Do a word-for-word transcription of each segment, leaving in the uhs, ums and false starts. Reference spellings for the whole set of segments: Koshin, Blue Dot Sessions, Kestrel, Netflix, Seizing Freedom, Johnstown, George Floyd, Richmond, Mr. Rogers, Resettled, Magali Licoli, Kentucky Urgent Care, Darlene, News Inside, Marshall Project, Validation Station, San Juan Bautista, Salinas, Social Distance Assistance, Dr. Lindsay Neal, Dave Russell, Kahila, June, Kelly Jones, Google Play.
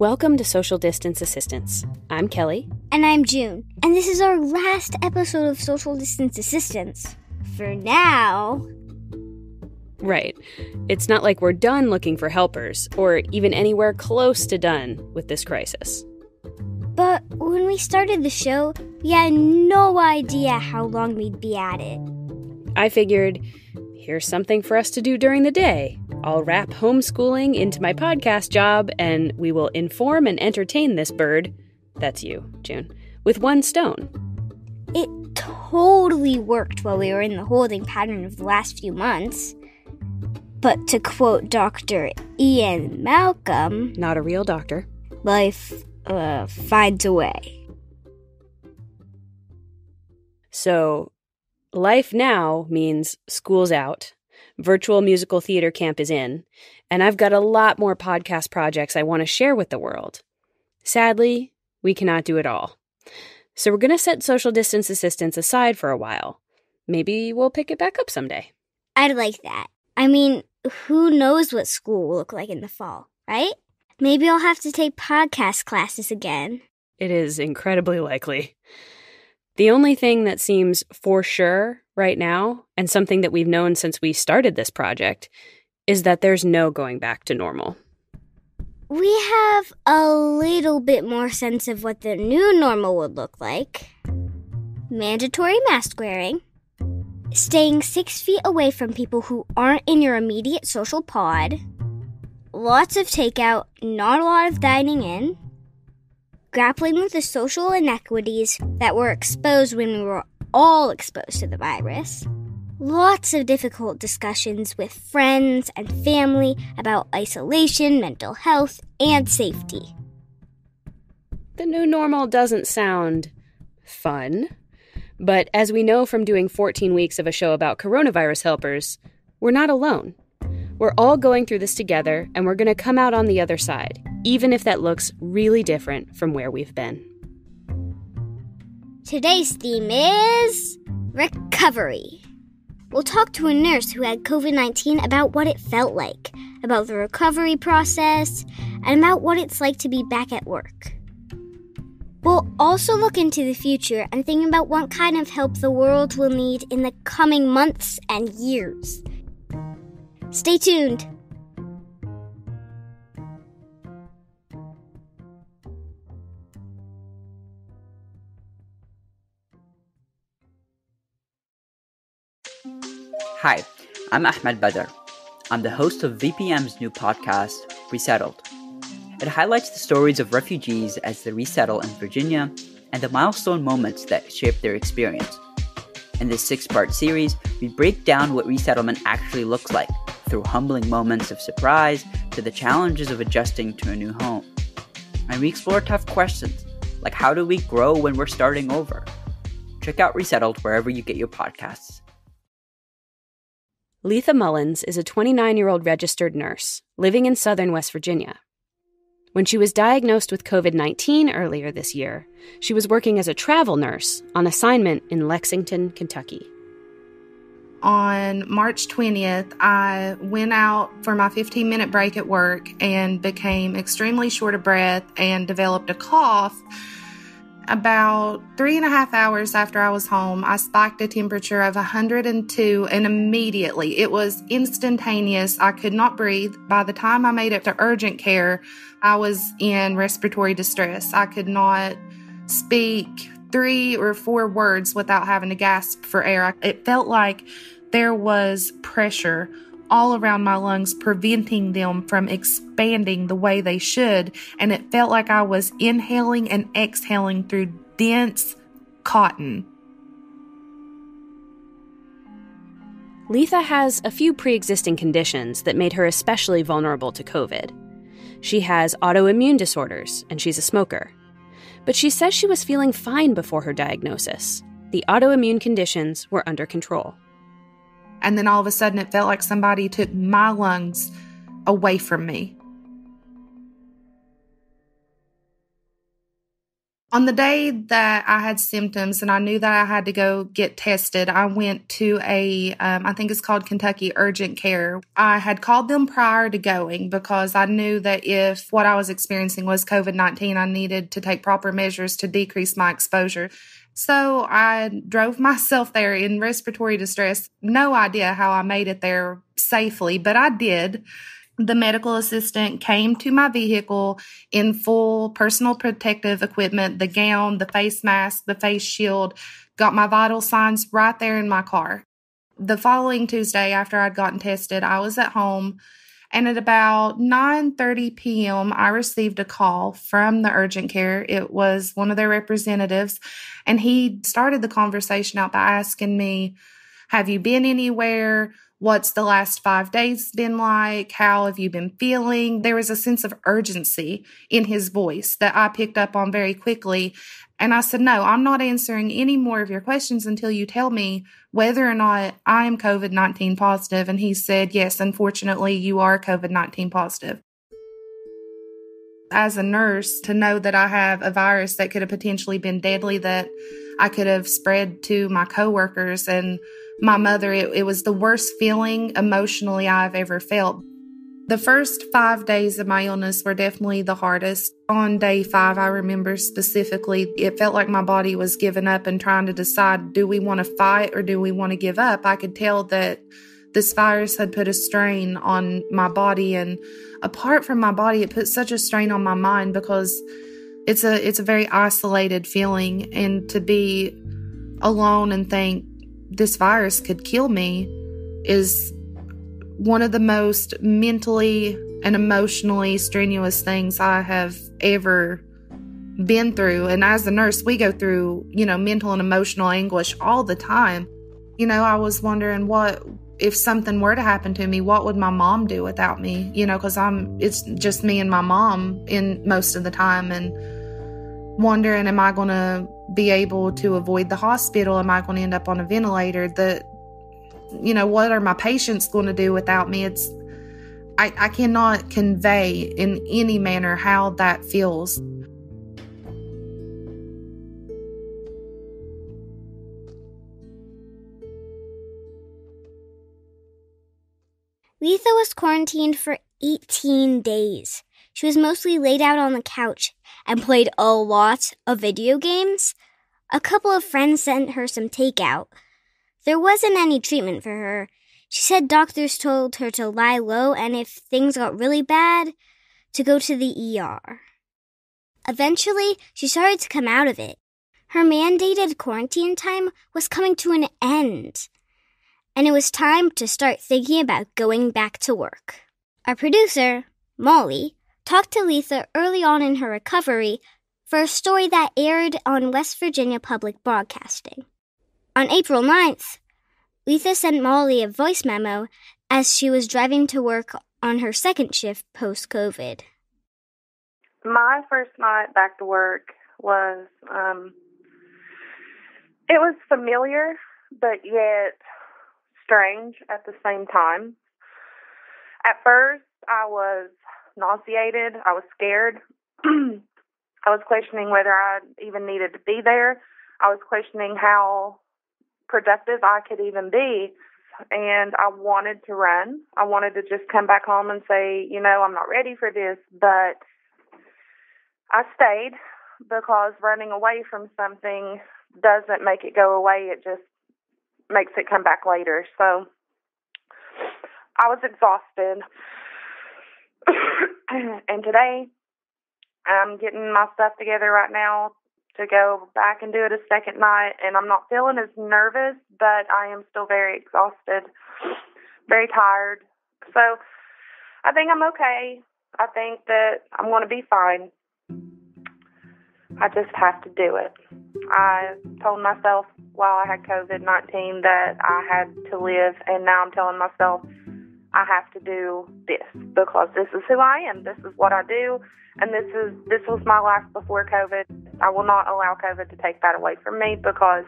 Welcome to Social Distance Assistance. I'm Kelly. And I'm June. And this is our last episode of Social Distance Assistance. For now. Right. It's not like we're done looking for helpers, or even anywhere close to done with this crisis. But when we started the show, we had no idea how long we'd be at it. I figured, here's something for us to do during the day. I'll wrap homeschooling into my podcast job, and we will inform and entertain this bird, that's you, June, with one stone. It totally worked while we were in the holding pattern of the last few months. But to quote Doctor Ian Malcolm... Not a real doctor. Life uh, finds a way. So, life now means school's out. Virtual musical theater camp is in, and I've got a lot more podcast projects I want to share with the world. Sadly, we cannot do it all. So we're going to set social distance assistance aside for a while. Maybe we'll pick it back up someday. I'd like that. I mean, who knows what school will look like in the fall, right? Maybe I'll have to take podcast classes again. It is incredibly likely. The only thing that seems for sure right now, and something that we've known since we started this project, is that there's no going back to normal. We have a little bit more sense of what the new normal would look like. Mandatory mask wearing. Staying six feet away from people who aren't in your immediate social pod. Lots of takeout, not a lot of dining in. Grappling with the social inequities that were exposed when we were all exposed to the virus. Lots of difficult discussions with friends and family about isolation, mental health, and safety. The new normal doesn't sound fun, but as we know from doing fourteen weeks of a show about coronavirus helpers, we're not alone. We're all going through this together, and we're going to come out on the other side, even if that looks really different from where we've been. Today's theme is recovery. We'll talk to a nurse who had covid nineteen about what it felt like, about the recovery process, and about what it's like to be back at work. We'll also look into the future and think about what kind of help the world will need in the coming months and years. Stay tuned. Hi, I'm Ahmed Badr. I'm the host of V P M's new podcast, Resettled. It highlights the stories of refugees as they resettle in Virginia and the milestone moments that shape their experience. In this six-part series, we break down what resettlement actually looks like, through humbling moments of surprise to the challenges of adjusting to a new home. And we explore tough questions, like how do we grow when we're starting over? Check out Resettled wherever you get your podcasts. Letha Mullins is a twenty-nine-year-old registered nurse living in southern West Virginia. When she was diagnosed with covid nineteen earlier this year, she was working as a travel nurse on assignment in Lexington, Kentucky. On March twentieth, I went out for my fifteen-minute break at work and became extremely short of breath and developed a cough. About three and a half hours after I was home, I spiked a temperature of one hundred two, and immediately, it was instantaneous. I could not breathe. By the time I made it to urgent care, I was in respiratory distress. I could not speak three or four words without having to gasp for air. It felt like there was pressure all around my lungs, preventing them from expanding the way they should. And it felt like I was inhaling and exhaling through dense cotton. Letha has a few pre-existing conditions that made her especially vulnerable to COVID. She has autoimmune disorders, and she's a smoker. But she says she was feeling fine before her diagnosis. The autoimmune conditions were under control. And then all of a sudden, it felt like somebody took my lungs away from me. On the day that I had symptoms and I knew that I had to go get tested, I went to a, um, I think it's called Kentucky Urgent Care. I had called them prior to going because I knew that if what I was experiencing was COVID nineteen, I needed to take proper measures to decrease my exposure. So I drove myself there in respiratory distress. No idea how I made it there safely, but I did. The medical assistant came to my vehicle in full personal protective equipment, the gown, the face mask, the face shield, got my vital signs right there in my car. The following Tuesday after I'd gotten tested, I was at home, and at about nine thirty p.m., I received a call from the urgent care. It was one of their representatives, and he started the conversation out by asking me, "Have you been anywhere? What's the last five days been like? How have you been feeling?" There was a sense of urgency in his voice that I picked up on very quickly. And I said, "No, I'm not answering any more of your questions until you tell me whether or not I am COVID nineteen positive." And he said, "Yes, unfortunately, you are COVID nineteen positive." As a nurse, to know that I have a virus that could have potentially been deadly, that I could have spread to my coworkers and my mother, it, it was the worst feeling emotionally I've ever felt. The first five days of my illness were definitely the hardest. On day five, I remember specifically, it felt like my body was giving up and trying to decide, do we want to fight or do we want to give up? I could tell that this virus had put a strain on my body, and apart from my body, it put such a strain on my mind because it's a, it's a very isolated feeling, and to be alone and think, this virus could kill me is one of the most mentally and emotionally strenuous things I have ever been through. And as a nurse, we go through, you know, mental and emotional anguish all the time. You know, I was wondering what, if something were to happen to me, what would my mom do without me? You know, because I'm, it's just me and my mom in most of the time, and wondering, am I going to be able to avoid the hospital? Am I going to end up on a ventilator? The, you know, what are my patients going to do without me? It's, I, I cannot convey in any manner how that feels. Letha was quarantined for eighteen days. She was mostly laid out on the couch and played a lot of video games. A couple of friends sent her some takeout. There wasn't any treatment for her. She said doctors told her to lie low and if things got really bad, to go to the E R. Eventually, she started to come out of it. Her mandated quarantine time was coming to an end, and it was time to start thinking about going back to work. Our producer, Molly, talked to Letha early on in her recovery for a story that aired on West Virginia Public Broadcasting. On April ninth, Letha sent Molly a voice memo as she was driving to work on her second shift post-COVID. My first night back to work was, um, it was familiar, but yet strange at the same time. At first, I was nauseated. I was scared. I was questioning whether I even needed to be there. I was questioning how productive I could even be. And I wanted to run. I wanted to just come back home and say, you know, I'm not ready for this. But I stayed because running away from something doesn't make it go away. It just makes it come back later. So I was exhausted. And today, I'm getting my stuff together right now to go back and do it a second night. And I'm not feeling as nervous, but I am still very exhausted, very tired. So I think I'm okay. I think that I'm going to be fine. I just have to do it. I told myself while I had COVID nineteen that I had to live, and now I'm telling myself I have to do this because this is who I am. This is what I do. And this is this was my life before COVID. I will not allow COVID to take that away from me because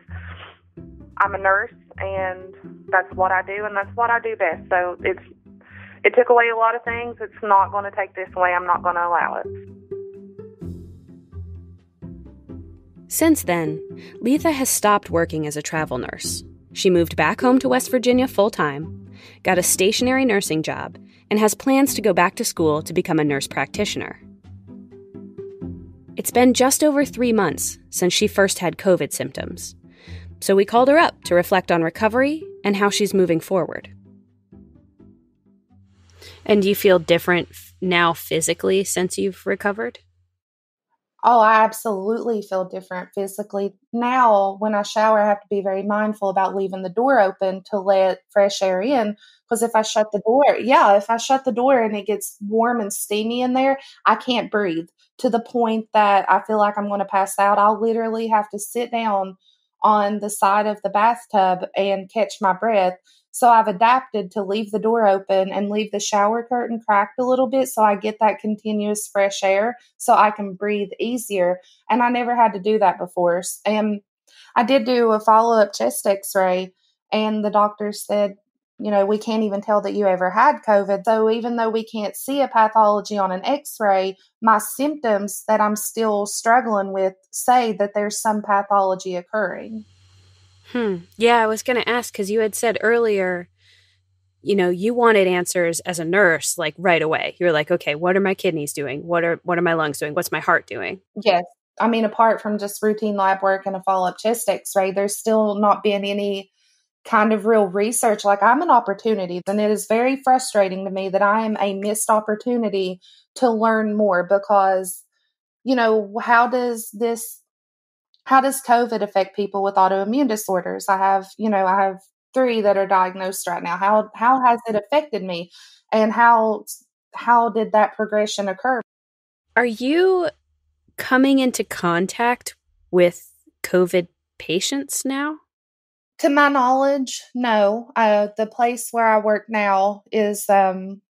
I'm a nurse and that's what I do, and that's what I do best. So it's it took away a lot of things. It's not going to take this away. I'm not going to allow it. Since then, Letha has stopped working as a travel nurse. She moved back home to West Virginia full-time, got a stationary nursing job, and has plans to go back to school to become a nurse practitioner. It's been just over three months since she first had COVID symptoms, so we called her up to reflect on recovery and how she's moving forward. And do you feel different now physically since you've recovered? Oh, I absolutely feel different physically. Now, when I shower, I have to be very mindful about leaving the door open to let fresh air in. Because if I shut the door, yeah, if I shut the door and it gets warm and steamy in there, I can't breathe to the point that I feel like I'm going to pass out. I'll literally have to sit down on the side of the bathtub and catch my breath. So I've adapted to leave the door open and leave the shower curtain cracked a little bit so I get that continuous fresh air so I can breathe easier. And I never had to do that before. And I did do a follow-up chest x-ray, and the doctor said, you know, we can't even tell that you ever had COVID. So even though we can't see a pathology on an x-ray, my symptoms that I'm still struggling with say that there's some pathology occurring. Hmm. Yeah, I was going to ask, because you had said earlier, you know, you wanted answers as a nurse, like right away. You were like, okay, what are my kidneys doing? What are what are my lungs doing? What's my heart doing? Yes. I mean, apart from just routine lab work and a follow-up chest x-ray, there's still not been any kind of real research. Like, I'm an opportunity, and it is very frustrating to me that I am a missed opportunity to learn more because, you know, how does this How does COVID affect people with autoimmune disorders? I have, you know, I have three that are diagnosed right now. How how has it affected me? And how how did that progression occur? Are you coming into contact with COVID patients now? To my knowledge, no. Uh, the place where I work now is um,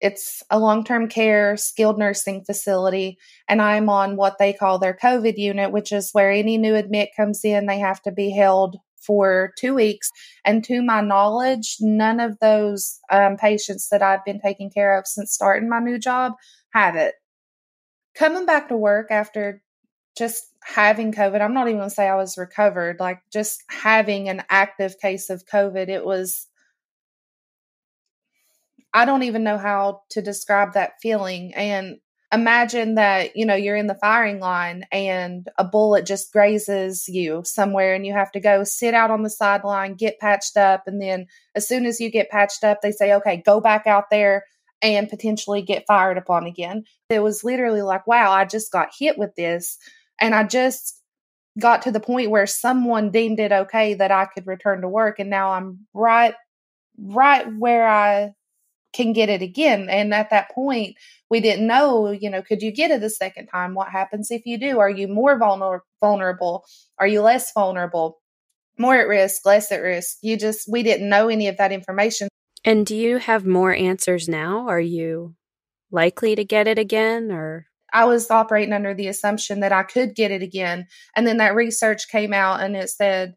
it's a long-term care skilled nursing facility, and I'm on what they call their COVID unit, which is where any new admit comes in, they have to be held for two weeks. And to my knowledge, none of those um, patients that I've been taking care of since starting my new job have it. Coming back to work after just having COVID, I'm not even going to say I was recovered, like just having an active case of COVID, it was I don't even know how to describe that feeling. And imagine that, you know, you're in the firing line and a bullet just grazes you somewhere and you have to go sit out on the sideline, get patched up. And then as soon as you get patched up, they say, okay, go back out there and potentially get fired upon again. It was literally like, wow, I just got hit with this. And I just got to the point where someone deemed it okay that I could return to work. And now I'm right, right where I can get it again. And at that point, we didn't know, you know, could you get it a second time? What happens if you do? Are you more vulner- vulnerable? Are you less vulnerable? More at risk, less at risk? You just, we didn't know any of that information. And do you have more answers now? Are you likely to get it again? Or I was operating under the assumption that I could get it again. And then that research came out and it said,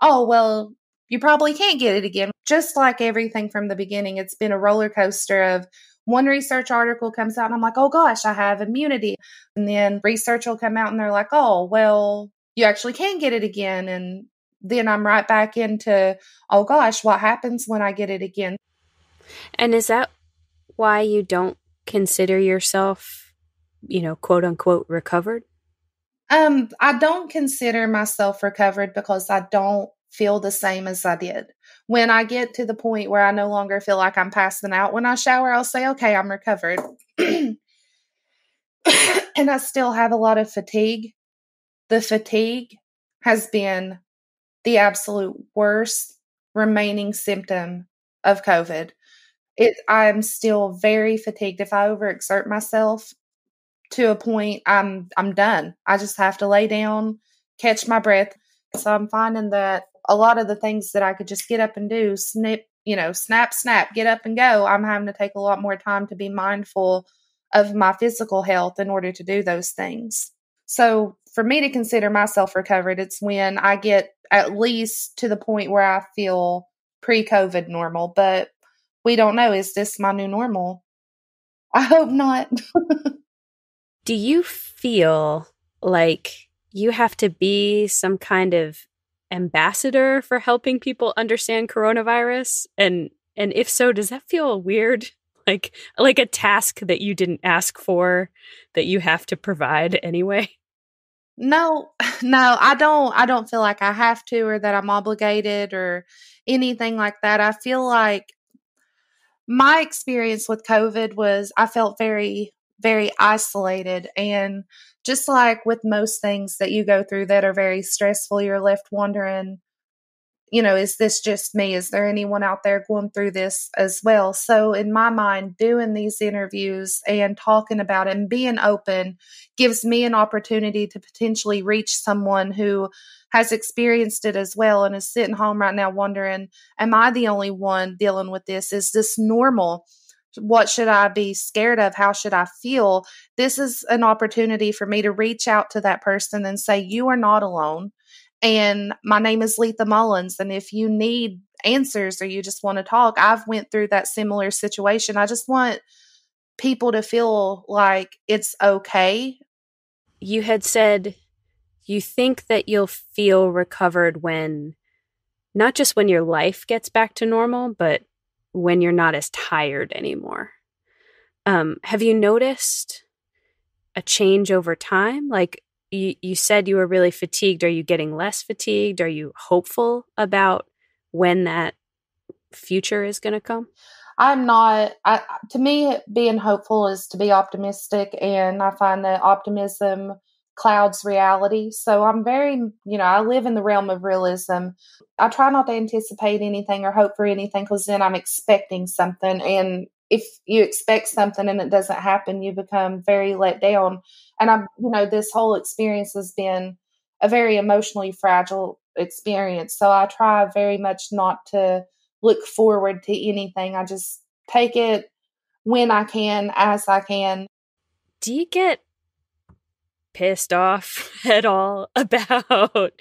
oh, well, you probably can't get it again. Just like everything from the beginning, it's been a roller coaster of one research article comes out and I'm like, oh gosh, I have immunity. And then research will come out and they're like, oh, well, you actually can get it again. And then I'm right back into, oh gosh, what happens when I get it again? And is that why you don't consider yourself, you know, quote unquote, recovered? Um, I don't consider myself recovered because I don't feel the same as I did. When I get to the point where I no longer feel like I'm passing out when I shower, I'll say, okay, I'm recovered. And I still have a lot of fatigue. The fatigue has been the absolute worst remaining symptom of COVID. It, I'm still very fatigued. If I overexert myself to a point, I'm I'm done. I just have to lay down, catch my breath. So I'm finding that a lot of the things that I could just get up and do, snip, you know, snap, snap, get up and go, I'm having to take a lot more time to be mindful of my physical health in order to do those things. So for me to consider myself recovered, it's when I get at least to the point where I feel pre-COVID normal, but we don't know, is this my new normal? I hope not. Do you feel like you have to be some kind of ambassador for helping people understand coronavirus? And and if so, does that feel weird? Like like a task that you didn't ask for that you have to provide anyway? No, no, I don't. I don't feel like I have to, or that I'm obligated or anything like that. I feel like my experience with COVID was I felt very, very isolated. And just like with most things that you go through that are very stressful, you're left wondering, you know, is this just me? Is there anyone out there going through this as well? So in my mind, doing these interviews and talking about it and being open gives me an opportunity to potentially reach someone who has experienced it as well and is sitting home right now wondering, am I the only one dealing with this? Is this normal? What should I be scared of? How should I feel? This is an opportunity for me to reach out to that person and say, you are not alone. And my name is Letha Mullins. And if you need answers or you just want to talk, I've went through that similar situation. I just want people to feel like it's okay. You had said you think that you'll feel recovered when, not just when your life gets back to normal, but when you're not as tired anymore. Um, have you noticed a change over time? Like, You, you said you were really fatigued. Are you getting less fatigued? Are you hopeful about when that future is going to come? I'm not. I, to me, being hopeful is to be optimistic, and I find that optimism clouds reality. So I'm very, you know, I live in the realm of realism. I try not to anticipate anything or hope for anything because then I'm expecting something. And if you expect something and it doesn't happen, you become very let down. And I'm, you know, this whole experience has been a very emotionally fragile experience. So I try very much not to look forward to anything. I just take it when I can, as I can. Do you get pissed off at all about,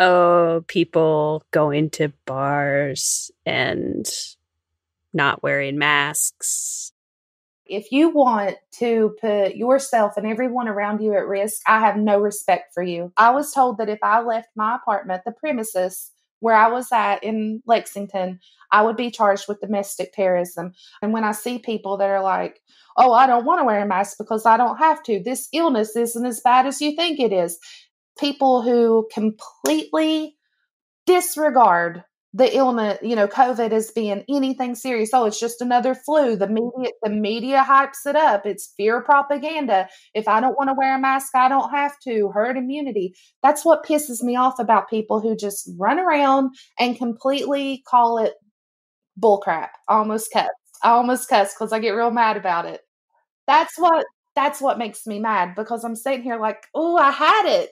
oh, people going to bars and not wearing masks? If you want to put yourself and everyone around you at risk, I have no respect for you. I was told that if I left my apartment, the premises where I was at in Lexington, I would be charged with domestic terrorism. And when I see people that are like, oh, I don't want to wear a mask because I don't have to. This illness isn't as bad as you think it is. People who completely disregard the illness, you know, COVID as being anything serious. Oh, it's just another flu. The media, the media hypes it up. It's fear propaganda. If I don't want to wear a mask, I don't have to. Herd immunity. That's what pisses me off about people who just run around and completely call it bullcrap. I almost cuss. I almost cuss because I get real mad about it. That's what, that's what makes me mad, because I'm sitting here like, oh, I had it.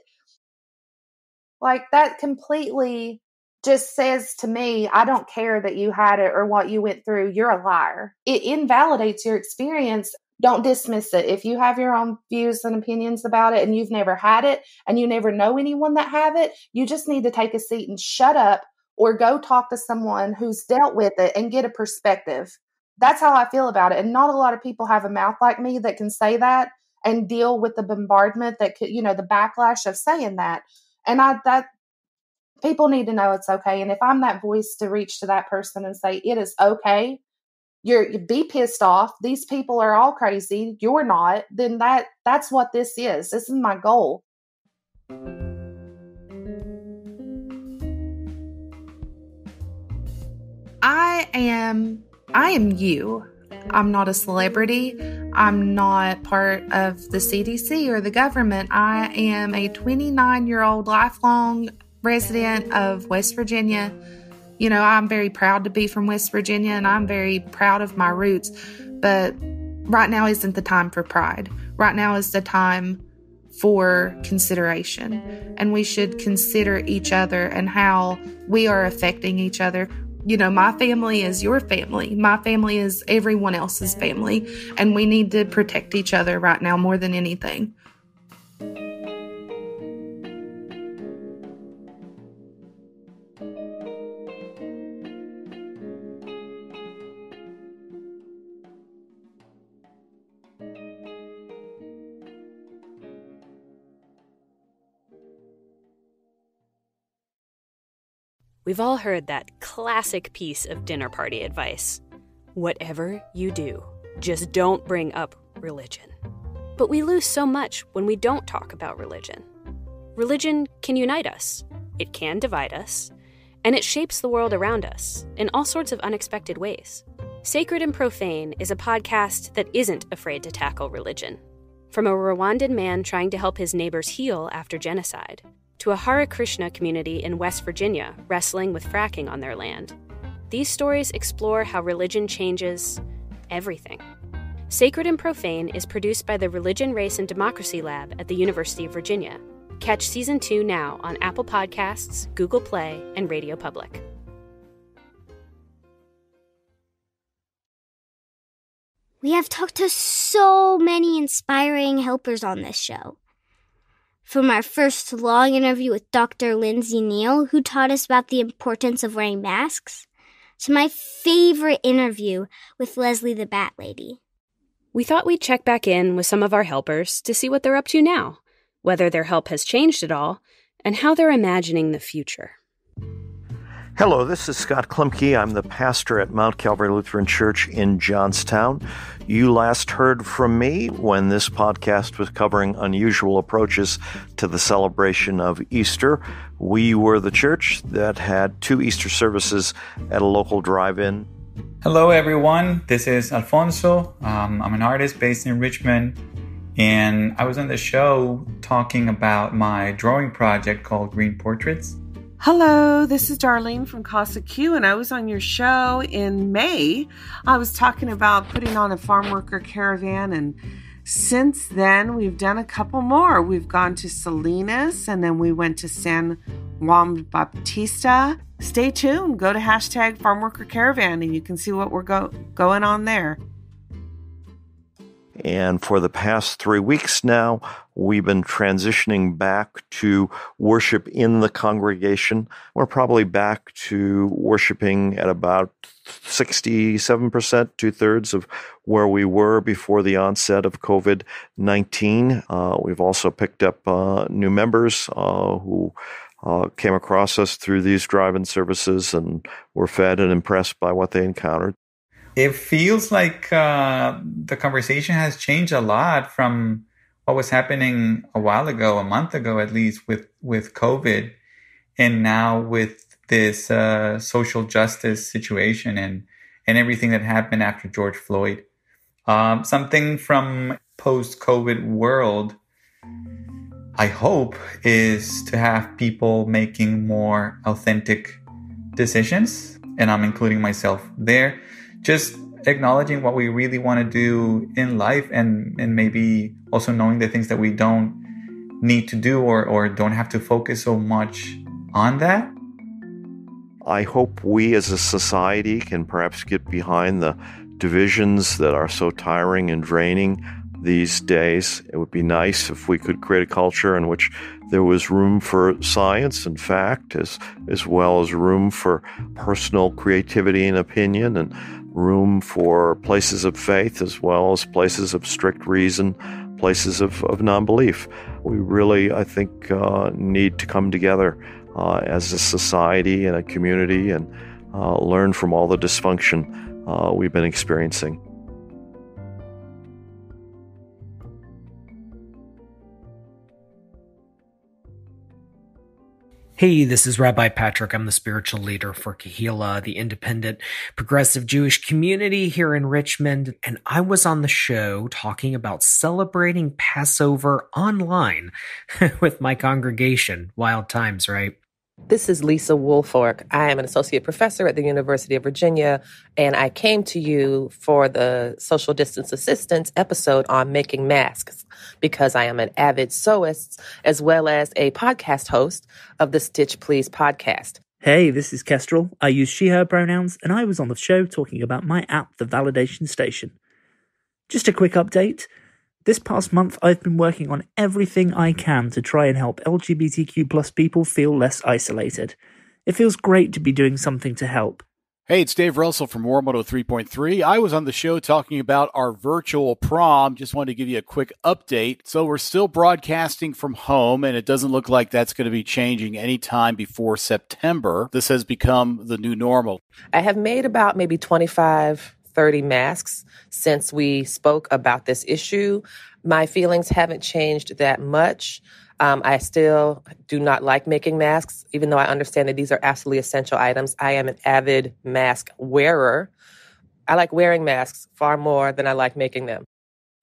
Like, that completely just says to me, I don't care that you had it or what you went through. You're a liar. It invalidates your experience. Don't dismiss it. If you have your own views and opinions about it and you've never had it and you never know anyone that have it, you just need to take a seat and shut up or go talk to someone who's dealt with it and get a perspective. That's how I feel about it. And not a lot of people have a mouth like me that can say that and deal with the bombardment that could, you know, the backlash of saying that. And I, that, people need to know it's okay. And if I'm that voice to reach to that person and say, it is okay, you're, you be pissed off. These people are all crazy. You're not. Then that that's what this is. This is my goal. I am, I am you. I'm not a celebrity. I'm not part of the C D C or the government. I am a twenty-nine-year-old lifelong resident of West Virginia. You know, I'm very proud to be from West Virginia, and I'm very proud of my roots. But right now isn't the time for pride. Right now is the time for consideration. And we should consider each other and how we are affecting each other. You know, my family is your family. My family is everyone else's family. And we need to protect each other right now more than anything. We've all heard that classic piece of dinner party advice. Whatever you do, just don't bring up religion. But we lose so much when we don't talk about religion. Religion can unite us, it can divide us, and it shapes the world around us in all sorts of unexpected ways. Sacred and Profane is a podcast that isn't afraid to tackle religion. From a Rwandan man trying to help his neighbors heal after genocide, to a Hare Krishna community in West Virginia wrestling with fracking on their land, these stories explore how religion changes everything. Sacred and Profane is produced by the Religion, Race, and Democracy Lab at the University of Virginia. Catch Season two now on Apple Podcasts, Google Play, and Radio Public. We have talked to so many inspiring helpers on this show. From our first long interview with Doctor Lindsay Neal, who taught us about the importance of wearing masks, to my favorite interview with Leslie the Bat Lady. We thought we'd check back in with some of our helpers to see what they're up to now, whether their help has changed at all, and how they're imagining the future. Hello, this is Scott Klimke. I'm the pastor at Mount Calvary Lutheran Church in Johnstown. You last heard from me when this podcast was covering unusual approaches to the celebration of Easter. We were the church that had two Easter services at a local drive-in. Hello, everyone. This is Alfonso. Um, I'm an artist based in Richmond. And I was on the show talking about my drawing project called Green Portraits. Hello, this is Darlene from Casa Q, and I was on your show in May. I was talking about putting on a farm worker caravan, and since then we've done a couple more. We've gone to Salinas, and then we went to San Juan Bautista. Stay tuned. Go to hashtag farm worker caravan, and you can see what we're go- going on there. And for the past three weeks now, we've been transitioning back to worship in the congregation. We're probably back to worshiping at about sixty-seven percent, two-thirds of where we were before the onset of covid nineteen. Uh, we've also picked up uh, new members uh, who uh, came across us through these drive-in services and were fed and impressed by what they encountered. It feels like uh, the conversation has changed a lot from what was happening a while ago, a month ago at least, with, with COVID, and now with this uh, social justice situation and, and everything that happened after George Floyd. Um, something from post-COVID world, I hope, is to have people making more authentic decisions, and I'm including myself there. Just acknowledging what we really want to do in life, and, and maybe also knowing the things that we don't need to do or, or don't have to focus so much on that. I hope we as a society can perhaps get behind the divisions that are so tiring and draining these days. It would be nice if we could create a culture in which there was room for science and fact, as, as well as room for personal creativity and opinion, and room for places of faith as well as places of strict reason, places of, of non-belief. We really, I think, uh, need to come together uh, as a society and a community and uh, learn from all the dysfunction uh, we've been experiencing. Hey, this is Rabbi Patrick. I'm the spiritual leader for Kahila, the independent progressive Jewish community here in Richmond. And I was on the show talking about celebrating Passover online with my congregation. Wild times, right? This is Lisa Woolfolk. I am an associate professor at the University of Virginia, and I came to you for the social distance assistance episode on making masks because I am an avid sewist as well as a podcast host of the Stitch Please podcast. Hey, this is Kestrel. I use she, her pronouns, and I was on the show talking about my app, The Validation Station. Just a quick update. This past month, I've been working on everything I can to try and help L G B T Q plus people feel less isolated. It feels great to be doing something to help. Hey, it's Dave Russell from War Moto three point three. I was on the show talking about our virtual prom. Just wanted to give you a quick update. So we're still broadcasting from home, and it doesn't look like that's going to be changing anytime before September. This has become the new normal. I have made about maybe twenty-five, thirty masks since we spoke about this issue. My feelings haven't changed that much. Um, I still do not like making masks, even though I understand that these are absolutely essential items. I am an avid mask wearer. I like wearing masks far more than I like making them.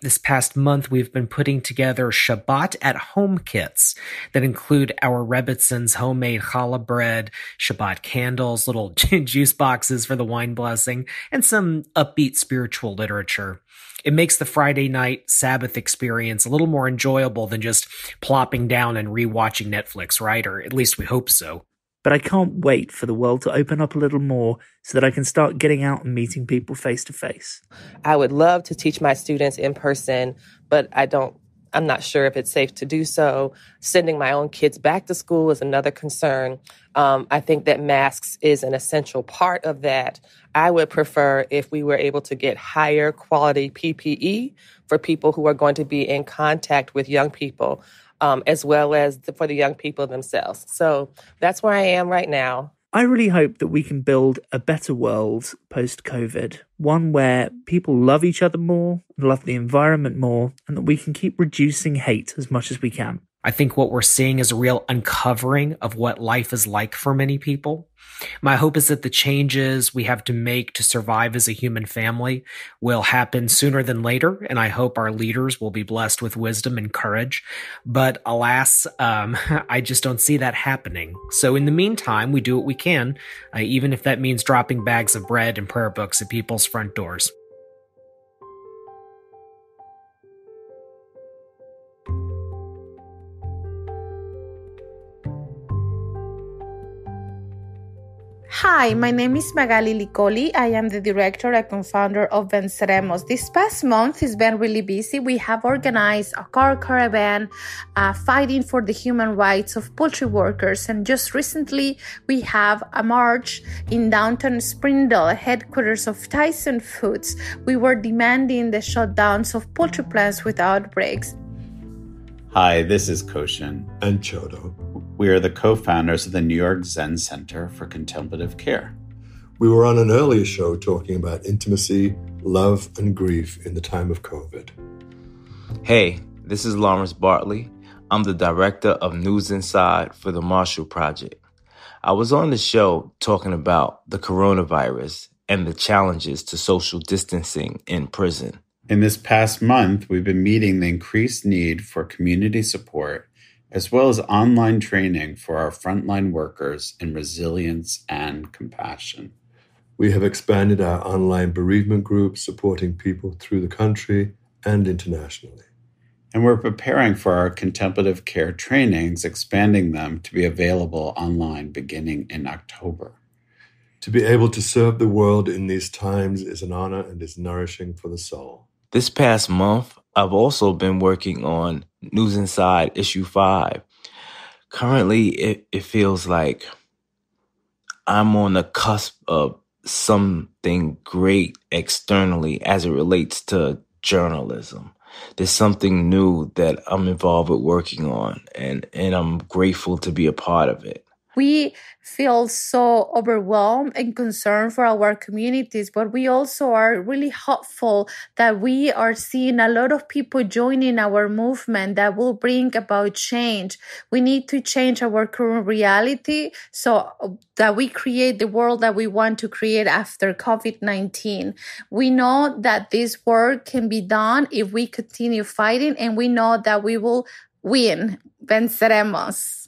This past month, we've been putting together Shabbat at home kits that include our Rebbitzins homemade challah bread, Shabbat candles, little juice boxes for the wine blessing, and some upbeat spiritual literature. It makes the Friday night Sabbath experience a little more enjoyable than just plopping down and rewatching Netflix, right? Or at least we hope so. But I can't wait for the world to open up a little more so that I can start getting out and meeting people face to face. I would love to teach my students in person, but I don't, I'm not sure if it's safe to do so. Sending my own kids back to school is another concern. Um, I think that masks is an essential part of that. I would prefer if we were able to get higher quality P P E for people who are going to be in contact with young people, um, as well as the, for the young people themselves. So that's where I am right now. I really hope that we can build a better world post-COVID, one where people love each other more, love the environment more, and that we can keep reducing hate as much as we can. I think what we're seeing is a real uncovering of what life is like for many people. My hope is that the changes we have to make to survive as a human family will happen sooner than later, and I hope our leaders will be blessed with wisdom and courage. But alas, um, I just don't see that happening. So in the meantime, we do what we can, uh, even if that means dropping bags of bread and prayer books at people's front doors. Hi, my name is Magali Licoli. I am the director and co-founder of Venceremos. This past month has been really busy. We have organized a car caravan uh, fighting for the human rights of poultry workers. And just recently, we have a march in downtown Springdale, headquarters of Tyson Foods. We were demanding the shutdowns of poultry plants with outbreaks. Hi, this is Koshin. And Chodo. We are the co-founders of the New York Zen Center for Contemplative Care. We were on an earlier show talking about intimacy, love, and grief in the time of COVID. Hey, this is Lawrence Bartley. I'm the director of News Inside for the Marshall Project. I was on the show talking about the coronavirus and the challenges to social distancing in prison. In this past month, we've been meeting the increased need for community support as well as online training for our frontline workers in resilience and compassion. We have expanded our online bereavement group, supporting people through the country and internationally. And we're preparing for our contemplative care trainings, expanding them to be available online beginning in October. To be able to serve the world in these times is an honor and is nourishing for the soul. This past month, I've also been working on News Inside Issue five. Currently, it, it feels like I'm on the cusp of something great externally as it relates to journalism. There's something new that I'm involved with working on, and, and I'm grateful to be a part of it. We feel so overwhelmed and concerned for our communities, but we also are really hopeful that we are seeing a lot of people joining our movement that will bring about change. We need to change our current reality so that we create the world that we want to create after COVID nineteen. We know that this work can be done if we continue fighting, and we know that we will win. Venceremos.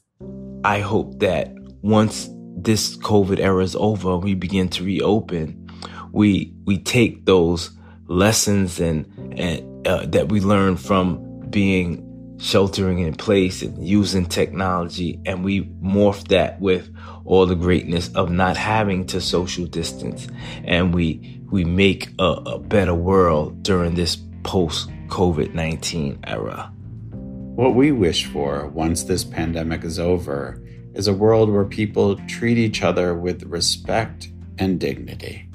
I hope that once this COVID era is over, we begin to reopen. We we take those lessons and and uh, that we learned from being sheltering in place and using technology, and we morph that with all the greatness of not having to social distance, and we we make a, a better world during this post-COVID nineteen era. What we wish for once this pandemic is over is a world where people treat each other with respect and dignity.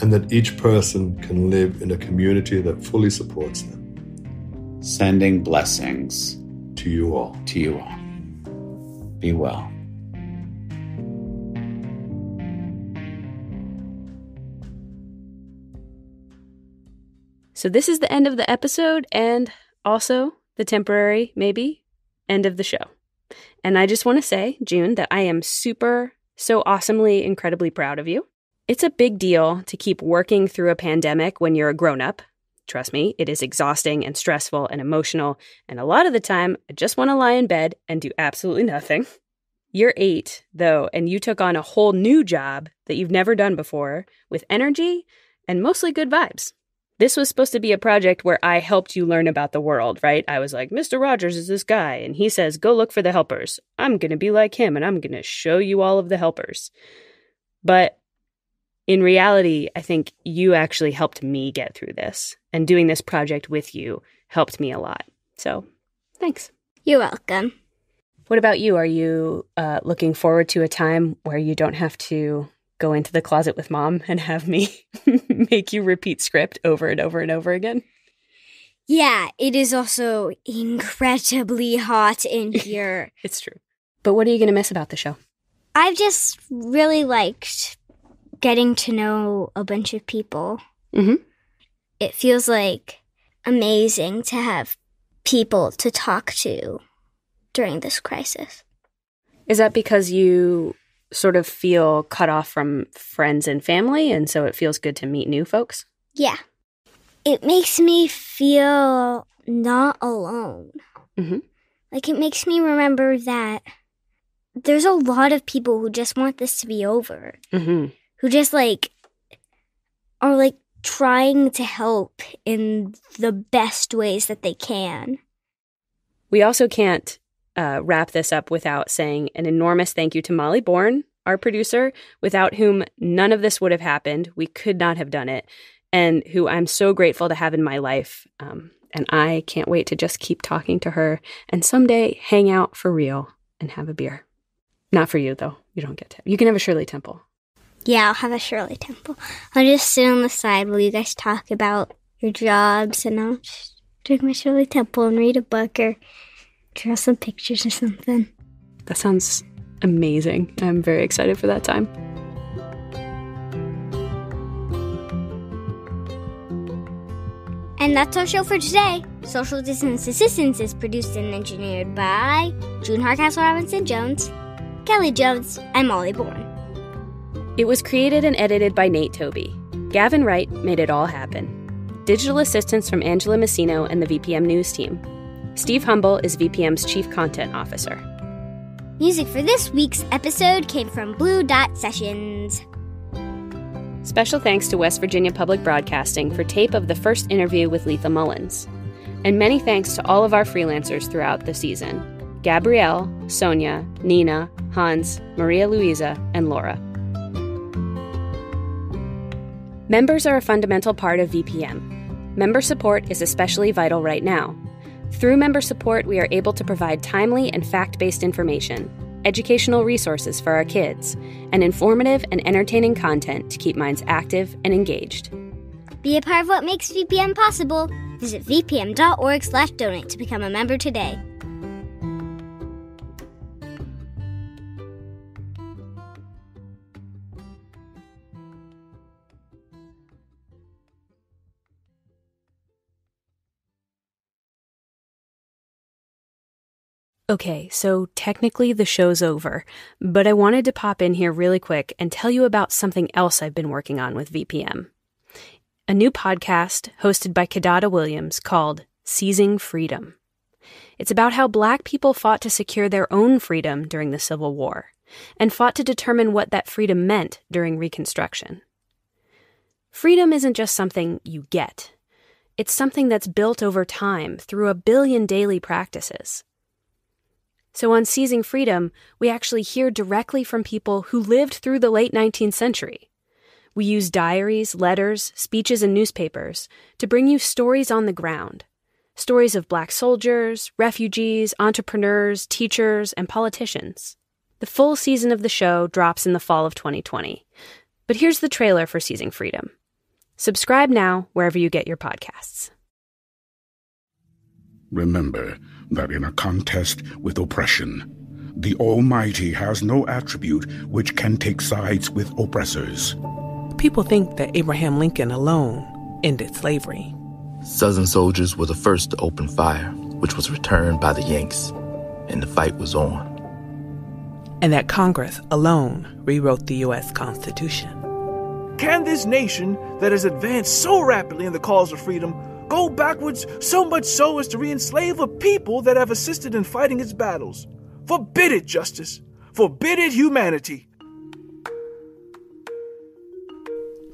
And that each person can live in a community that fully supports them. Sending blessings to you all. To you all. Be well. So this is the end of the episode and also the temporary, maybe, end of the show. And I just want to say, June, that I am super, so awesomely, incredibly proud of you. It's a big deal to keep working through a pandemic when you're a grown-up. Trust me, it is exhausting and stressful and emotional. And a lot of the time, I just want to lie in bed and do absolutely nothing. You're eight, though, and you took on a whole new job that you've never done before with energy and mostly good vibes. This was supposed to be a project where I helped you learn about the world, right? I was like, Mister Rogers is this guy, and he says, go look for the helpers. I'm going to be like him, and I'm going to show you all of the helpers. But in reality, I think you actually helped me get through this, and doing this project with you helped me a lot. So thanks. You're welcome. What about you? Are you uh, looking forward to a time where you don't have to go into the closet with mom and have me make you repeat script over and over and over again? Yeah, it is also incredibly hot in here. It's true. But what are you going to miss about the show? I've just really liked getting to know a bunch of people. Mm-hmm. It feels like amazing to have people to talk to during this crisis. Is that because you sort of feel cut off from friends and family, and so it feels good to meet new folks? Yeah. It makes me feel not alone. Mm-hmm. Like, it makes me remember that there's a lot of people who just want this to be over, mm-hmm. who just, like, are, like, trying to help in the best ways that they can. We also can't Uh, wrap this up without saying an enormous thank you to Molly Bourne, our producer, without whom none of this would have happened. We could not have done it, and who I'm so grateful to have in my life. Um, and I can't wait to just keep talking to her and someday hang out for real and have a beer. Not for you, though. You don't get to. You can have a Shirley Temple. Yeah, I'll have a Shirley Temple. I'll just sit on the side while you guys talk about your jobs, and I'll just drink my Shirley Temple and read a book or draw some pictures or something. That sounds amazing. I'm very excited for that time. And that's our show for today. Social Distance Assistance is produced and engineered by June Hardcastle Robinson-Jones, Kelly Jones, and Molly Bourne. It was created and edited by Nate Tobey. Gavin Wright made it all happen. Digital assistance from Angela Messino and the V P M News team. Steve Humble is V P M's Chief Content Officer. Music for this week's episode came from Blue Dot Sessions. Special thanks to West Virginia Public Broadcasting for tape of the first interview with Letha Mullins. And many thanks to all of our freelancers throughout the season: Gabrielle, Sonia, Nina, Hans, Maria Luisa, and Laura. Members are a fundamental part of V P M. Member support is especially vital right now. Through member support, we are able to provide timely and fact-based information, educational resources for our kids, and informative and entertaining content to keep minds active and engaged. Be a part of what makes V P M possible. Visit vpm.org slash donate to become a member today. Okay, so technically the show's over, but I wanted to pop in here really quick and tell you about something else I've been working on with V P M. A new podcast hosted by Kadada Williams called Seizing Freedom. It's about how Black people fought to secure their own freedom during the Civil War and fought to determine what that freedom meant during Reconstruction. Freedom isn't just something you get. It's something that's built over time through a billion daily practices. So on Seizing Freedom, we actually hear directly from people who lived through the late nineteenth century. We use diaries, letters, speeches, and newspapers to bring you stories on the ground. Stories of Black soldiers, refugees, entrepreneurs, teachers, and politicians. The full season of the show drops in the fall of twenty twenty. But here's the trailer for Seizing Freedom. Subscribe now wherever you get your podcasts. Remember that in a contest with oppression, the Almighty has no attribute which can take sides with oppressors. People think that Abraham Lincoln alone ended slavery. Southern soldiers were the first to open fire, which was returned by the Yanks, and the fight was on. And that Congress alone rewrote the U S Constitution. Can this nation that has advanced so rapidly in the cause of freedom go backwards so much so as to re-enslave a people that have assisted in fighting its battles? Forbid it, justice. Forbid it, humanity.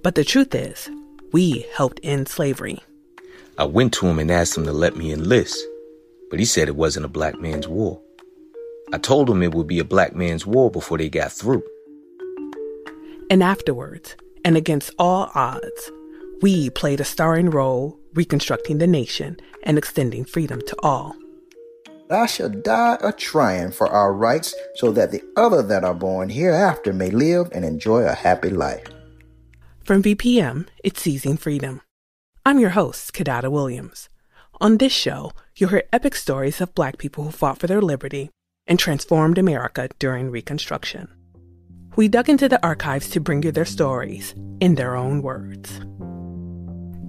But the truth is, we helped end slavery. I went to him and asked him to let me enlist, but he said it wasn't a black man's war. I told him it would be a black man's war before they got through. And afterwards, and against all odds, we played a starring role reconstructing the nation and extending freedom to all. I shall die a-trying for our rights so that the other that are born hereafter may live and enjoy a happy life. From V P M, it's Seizing Freedom. I'm your host, Kadada Williams. On this show, you'll hear epic stories of Black people who fought for their liberty and transformed America during Reconstruction. We dug into the archives to bring you their stories in their own words.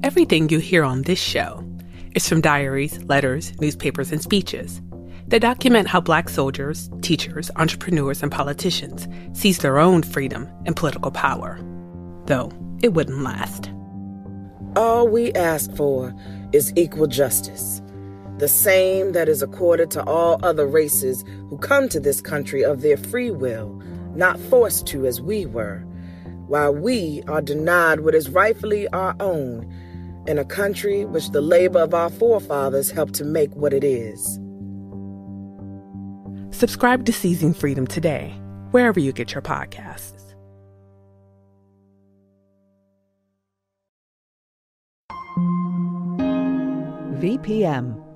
Everything you hear on this show is from diaries, letters, newspapers, and speeches that document how Black soldiers, teachers, entrepreneurs, and politicians seized their own freedom and political power, though it wouldn't last. All we ask for is equal justice, the same that is accorded to all other races who come to this country of their free will, not forced to as we were, while we are denied what is rightfully our own in a country which the labor of our forefathers helped to make what it is. Subscribe to Seizing Freedom today, wherever you get your podcasts. V P M.